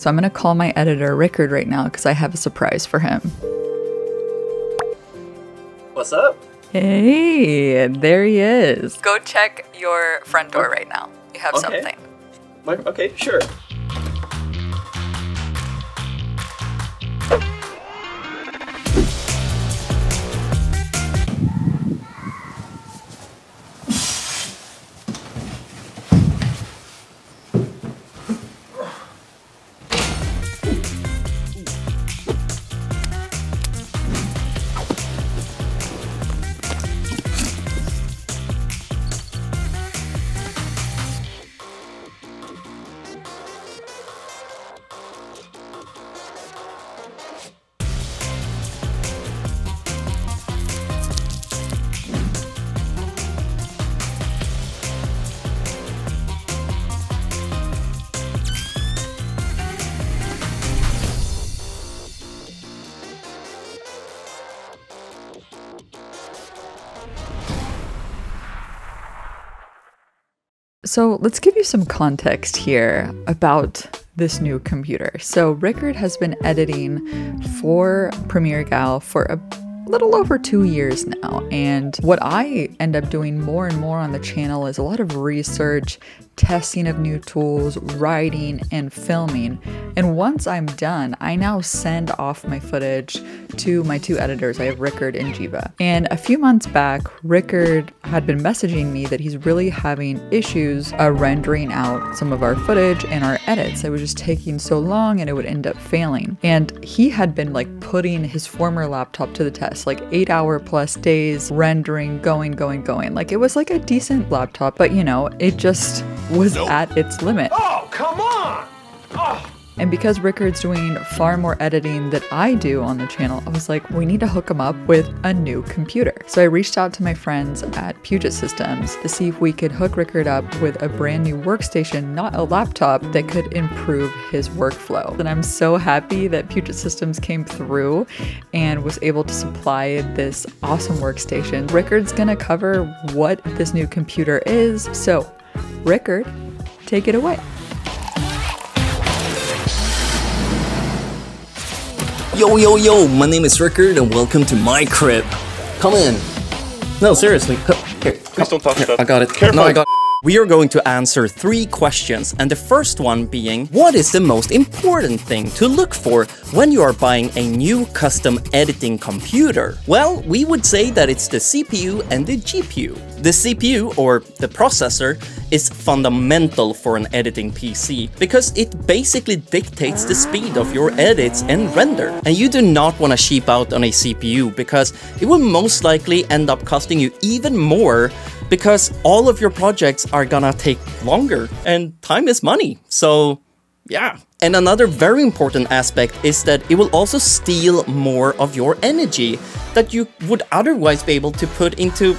So I'm gonna call my editor Rickard right now because I have a surprise for him. What's up? Hey, there he is. Go check your front door right now. You have something. Okay, sure. So let's give you some context here about this new computer. So Rickard has been editing for Premiere Gal for a little over 2 years now. And what I end up doing more and more on the channel is a lot of research, testing of new tools, writing, and filming. And once I'm done, I now send off my footage to my two editors. I have Rickard and Jiva. And a few months back, Rickard had been messaging me that he's really having issues rendering out some of our footage and our edits. It was just taking so long and it would end up failing. And he had been like putting his former laptop to the test, like 8-hour-plus days, rendering, going. Like it was like a decent laptop, but you know, it just was at its limit. Oh, come on! Oh. And because Rickard's doing far more editing than I do on the channel, I was like, we need to hook him up with a new computer. So I reached out to my friends at Puget Systems to see if we could hook Rickard up with a brand new workstation, not a laptop, that could improve his workflow. And I'm so happy that Puget Systems came through and was able to supply this awesome workstation. Rickard's gonna cover what this new computer is. So Rickard, take it away. Yo, yo, yo, my name is Rickard and welcome to my crib. Come in. No, seriously, here. Please don't touch that. I got it. Careful. No, I got it. We are going to answer 3 questions, and the first one being, what is the most important thing to look for when you are buying a new custom editing computer? Well, we would say that it's the CPU and the GPU. The CPU, or the processor, is fundamental for an editing PC because it basically dictates the speed of your edits and render. And you do not want to cheap out on a CPU because it will most likely end up costing you even more because all of your projects are gonna take longer and time is money. So yeah. And another very important aspect is that it will also steal more of your energy that you would otherwise be able to put into,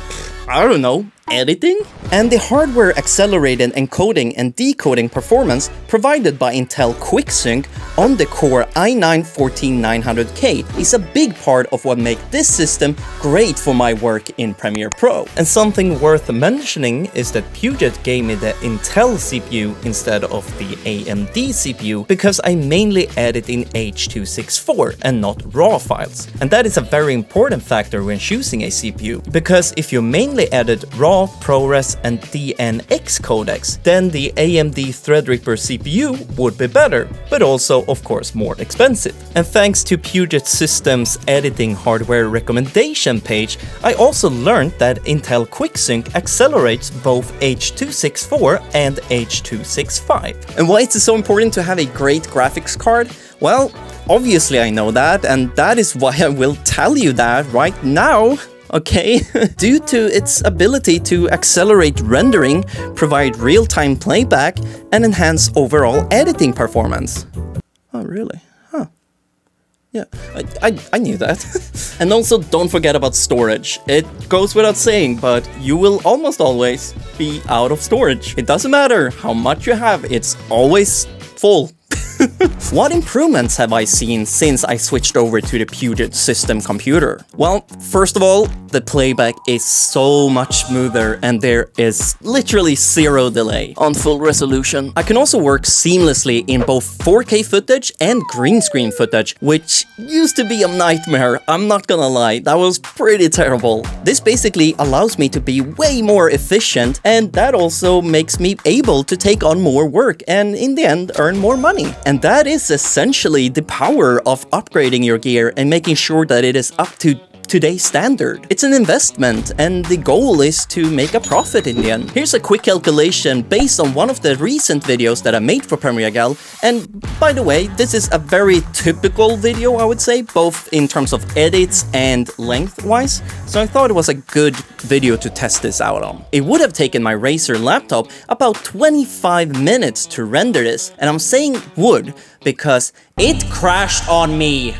I don't know, editing? And the hardware accelerated encoding and decoding performance provided by Intel QuickSync on the Core i9-14900K is a big part of what makes this system great for my work in Premiere Pro. And something worth mentioning is that Puget gave me the Intel CPU instead of the AMD CPU because I mainly edit in H.264 and not RAW files. And that is a very important factor when choosing a CPU, because if you mainly edit RAW, ProRes and DNX codecs, then the AMD Threadripper CPU would be better, but also of course more expensive. And thanks to Puget Systems' editing hardware recommendation page, I also learned that Intel QuickSync accelerates both H.264 and H.265. And why is it so important to have a great graphics card? Well, obviously I know that, and that is why I will tell you that right now. Okay, due to its ability to accelerate rendering, provide real-time playback, and enhance overall editing performance. Oh, really? Huh. Yeah, I knew that. And also, don't forget about storage. It goes without saying, but you will almost always be out of storage. It doesn't matter how much you have, it's always full. What improvements have I seen since I switched over to the Puget System computer? Well, first of all, the playback is so much smoother and there is literally zero delay. On full resolution, I can also work seamlessly in both 4K footage and green screen footage, which used to be a nightmare, I'm not gonna lie, that was pretty terrible. This basically allows me to be way more efficient, and that also makes me able to take on more work and in the end earn more money. And that is essentially the power of upgrading your gear and making sure that it is up to today's standard. It's an investment and the goal is to make a profit in the end. Here's a quick calculation based on one of the recent videos that I made for Premiere Gal. And by the way, this is a very typical video, I would say, both in terms of edits and length-wise. So I thought it was a good video to test this out on. It would have taken my Razer laptop about 25 minutes to render this. And I'm saying would because it crashed on me.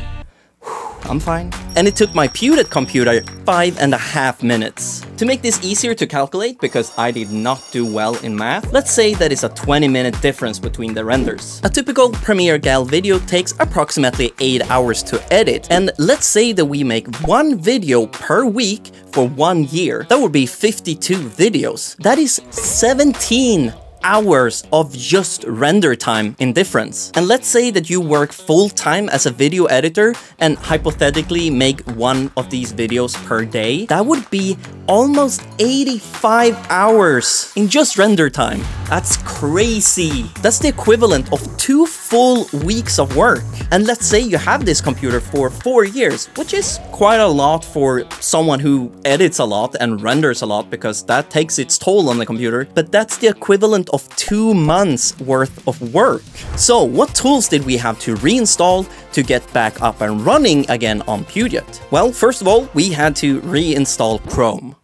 I'm fine. And it took my Puget computer 5.5 minutes. To make this easier to calculate, because I did not do well in math, let's say that it's a 20-minute difference between the renders. A typical Premiere Gal video takes approximately 8 hours to edit, and let's say that we make one video per week for 1 year. That would be 52 videos. That is 17 hours of just render time in difference. And let's say that you work full time as a video editor and hypothetically make one of these videos per day. That would be almost 85 hours in just render time. That's crazy. That's the equivalent of 2 full weeks of work. And let's say you have this computer for 4 years, which is quite a lot for someone who edits a lot and renders a lot because that takes its toll on the computer. But that's the equivalent of 2 months worth of work. So what tools did we have to reinstall to get back up and running again on Puget? Well, first of all, we had to reinstall Chrome.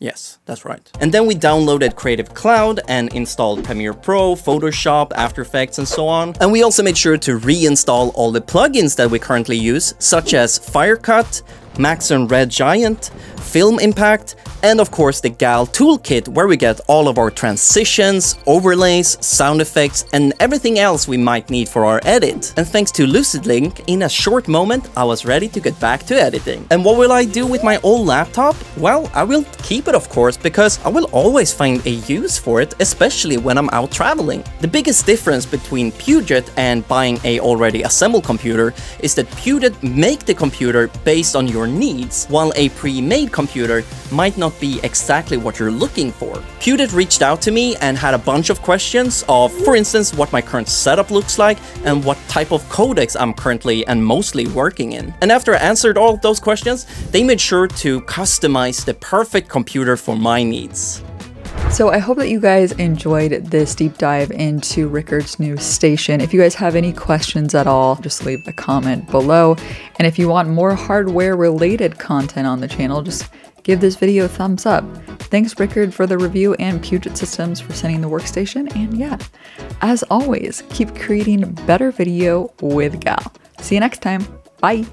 Yes, that's right. And then we downloaded Creative Cloud and installed Premiere Pro, Photoshop, After Effects, and so on. And we also made sure to reinstall all the plugins that we currently use, such as Firecut, Maxon Red Giant, Film Impact, and of course the GAL toolkit, where we get all of our transitions, overlays, sound effects, and everything else we might need for our edit. And thanks to LucidLink, in a short moment, I was ready to get back to editing. And what will I do with my old laptop? Well, I will keep it, of course, because I will always find a use for it, especially when I'm out traveling. The biggest difference between Puget and buying a already assembled computer is that Puget make the computer based on your needs, while a pre-made computer might not be exactly what you're looking for. Puget reached out to me and had a bunch of questions of, for instance, what my current setup looks like and what type of codecs I'm currently and mostly working in. And after I answered all of those questions, they made sure to customize the perfect computer for my needs. So I hope that you guys enjoyed this deep dive into Rickard's new station. If you guys have any questions at all, just leave a comment below. And if you want more hardware related content on the channel, just give this video a thumbs up. Thanks Rickard for the review and Puget Systems for sending the workstation. And yeah, as always, keep creating better video with Gal. See you next time. Bye.